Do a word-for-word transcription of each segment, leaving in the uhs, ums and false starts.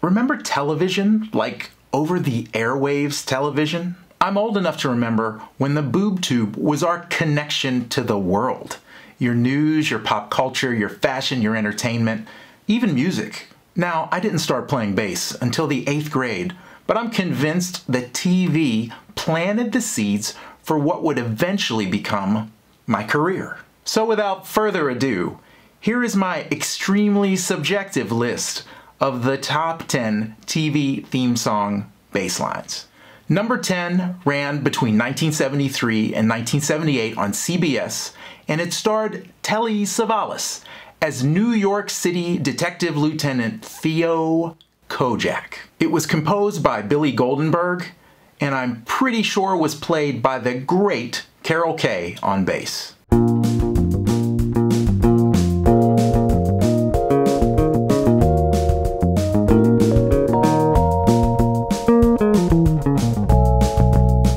Remember television? Like over the airwaves television? I'm old enough to remember when the boob tube was our connection to the world. Your news, your pop culture, your fashion, your entertainment, even music. Now, I didn't start playing bass until the eighth grade, but I'm convinced that T V planted the seeds for what would eventually become my career. So without further ado, here is my extremely subjective list of the top ten T V theme song bass lines. Number ten ran between nineteen seventy-three and nineteen seventy-eight on C B S, and it starred Telly Savalas as New York City Detective Lieutenant Theo Kojak. It was composed by Billy Goldenberg, and I'm pretty sure was played by the great Carol Kaye on bass.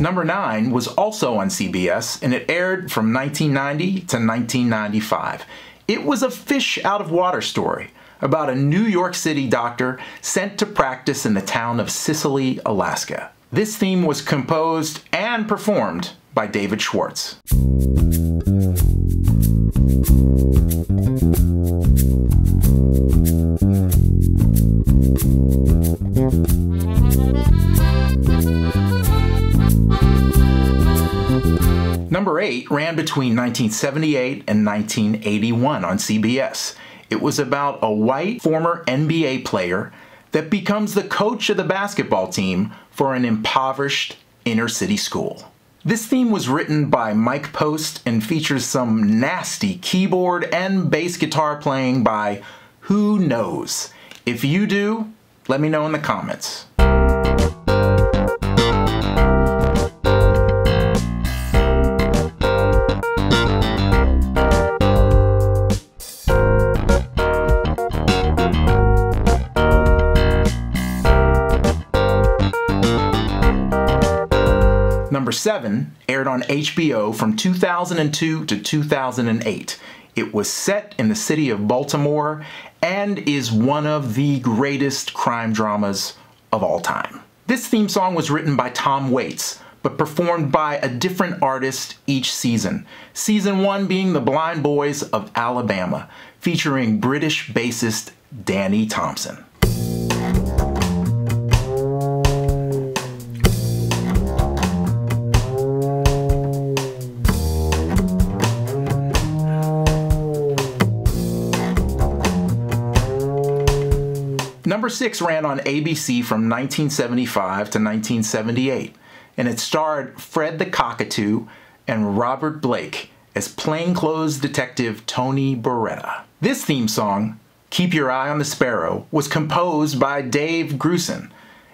Number nine was also on C B S, and it aired from nineteen ninety to nineteen ninety-five. It was a fish out of water story about a New York City doctor sent to practice in the town of Sicily, Alaska. This theme was composed and performed by David Schwartz. Number eight ran between nineteen seventy-eight and nineteen eighty-one on C B S. It was about a white former N B A player that becomes the coach of the basketball team for an impoverished inner city school. This theme was written by Mike Post and features some nasty keyboard and bass guitar playing by who knows. If you do, let me know in the comments. Number seven aired on H B O from two thousand two to two thousand eight. It was set in the city of Baltimore and is one of the greatest crime dramas of all time. This theme song was written by Tom Waits, but performed by a different artist each season. Season one being the Blind Boys of Alabama, featuring British bassist Danny Thompson. Number six ran on A B C from nineteen seventy-five to nineteen seventy-eight, and it starred Fred the Cockatoo and Robert Blake as plainclothes detective Tony Beretta. This theme song, Keep Your Eye on the Sparrow, was composed by Dave Grusin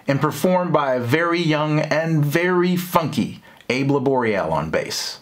and performed by a very young and very funky Abe Laboriel on bass.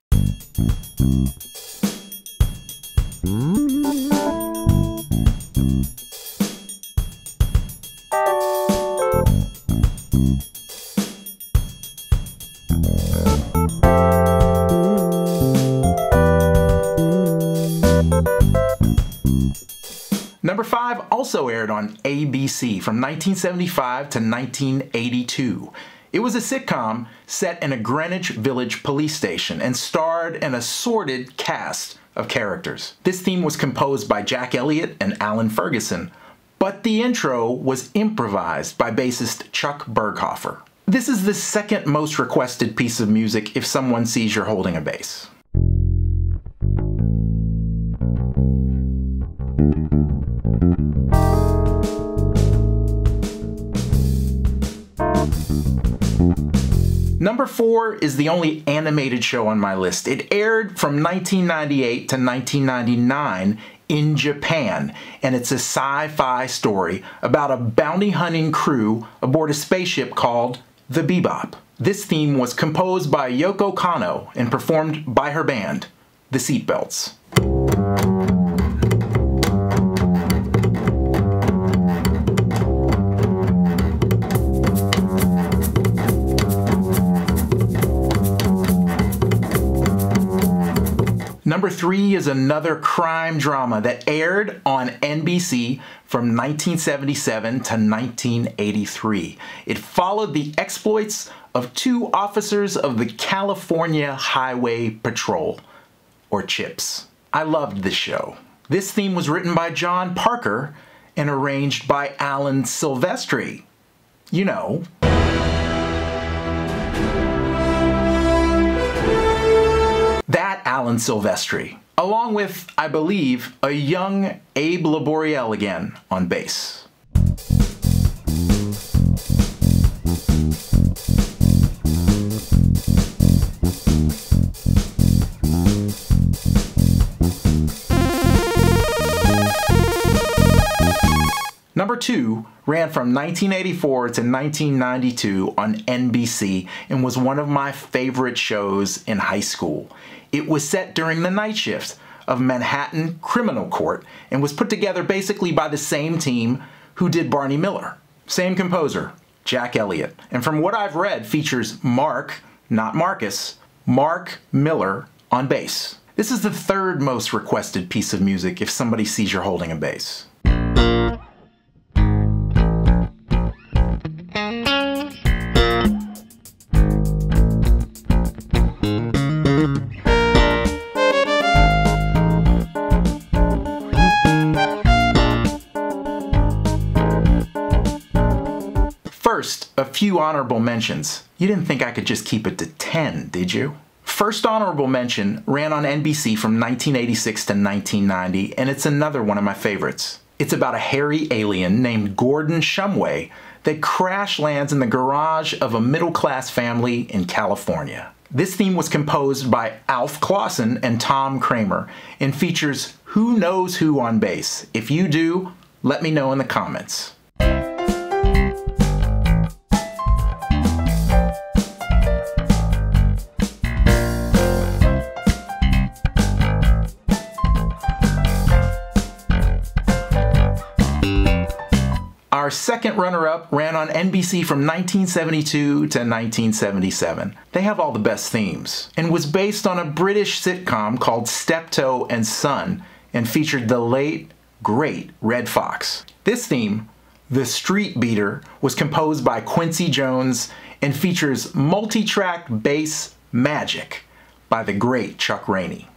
Number five also aired on A B C from nineteen seventy-five to nineteen eighty-two. It was a sitcom set in a Greenwich Village police station and starred an assorted cast of characters. This theme was composed by Jack Elliott and Allyn Ferguson, but the intro was improvised by bassist Chuck Berghofer. This is the second most requested piece of music if someone sees you're holding a bass. Number four is the only animated show on my list. It aired from nineteen ninety-eight to nineteen ninety-nine in Japan, and it's a sci-fi story about a bounty hunting crew aboard a spaceship called the Bebop. This theme was composed by Yoko Kanno and performed by her band, the Seatbelts. Number three is another crime drama that aired on N B C from nineteen seventy-seven to nineteen eighty-three. It followed the exploits of two officers of the California Highway Patrol, or CHIPS. I loved this show. This theme was written by John Parker and arranged by Alan Silvestri. You know. That Alan Silvestri, along with, I believe, a young Abe Laboriel again on bass. Number two ran from nineteen eighty-four to nineteen ninety-two on N B C and was one of my favorite shows in high school. It was set during the night shift of Manhattan Criminal Court and was put together basically by the same team who did Barney Miller. Same composer, Jack Elliott. And from what I've read, features Mark, not Marcus, Mark Miller on bass. This is the third most requested piece of music if somebody sees you're holding a bass. First, a few honorable mentions. You didn't think I could just keep it to ten, did you? First honorable mention ran on N B C from nineteen eighty-six to nineteen ninety, and it's another one of my favorites. It's about a hairy alien named Gordon Shumway that crash lands in the garage of a middle-class family in California. This theme was composed by Alf Clausen and Tom Kramer and features Who Knows Who on bass. If you do, let me know in the comments. Our second runner-up ran on N B C from nineteen seventy-two to nineteen seventy-seven. They have all the best themes, and was based on a British sitcom called Steptoe and Son, and featured the late, great Red Fox. This theme, The Street Beater, was composed by Quincy Jones and features multi-track bass magic by the great Chuck Rainey.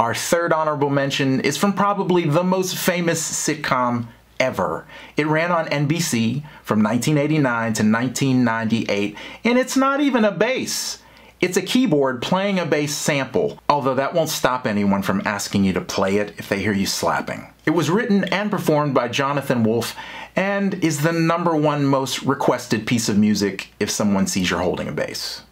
Our third honorable mention is from probably the most famous sitcom ever. It ran on N B C from nineteen eighty-nine to nineteen ninety-eight, and it's not even a bass. It's a keyboard playing a bass sample, although that won't stop anyone from asking you to play it if they hear you slapping. It was written and performed by Jonathan Wolff and is the number one most requested piece of music if someone sees you're holding a bass.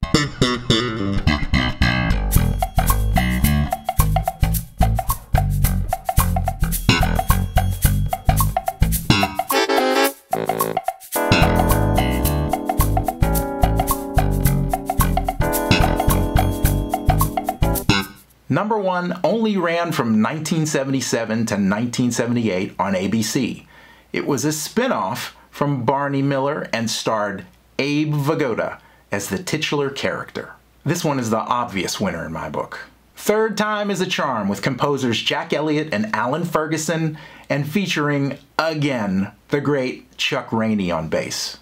Number one only ran from nineteen seventy-seven to nineteen seventy-eight on A B C. It was a spinoff from Barney Miller and starred Abe Vigoda as the titular character. This one is the obvious winner in my book. Third time is a charm with composers Jack Elliott and Allyn Ferguson and featuring, again, the great Chuck Rainey on bass.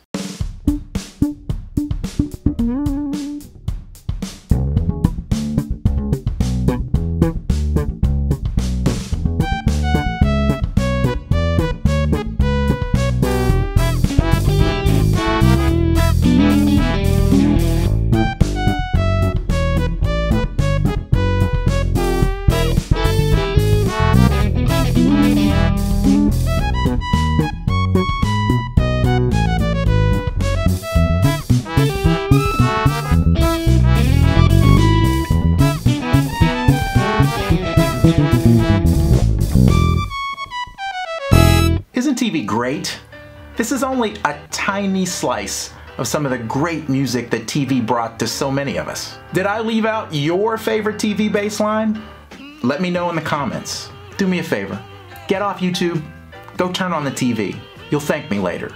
T V great? This is only a tiny slice of some of the great music that T V brought to so many of us. Did I leave out your favorite T V bass line? Let me know in the comments. Do me a favor. Get off YouTube, go turn on the T V. You'll thank me later.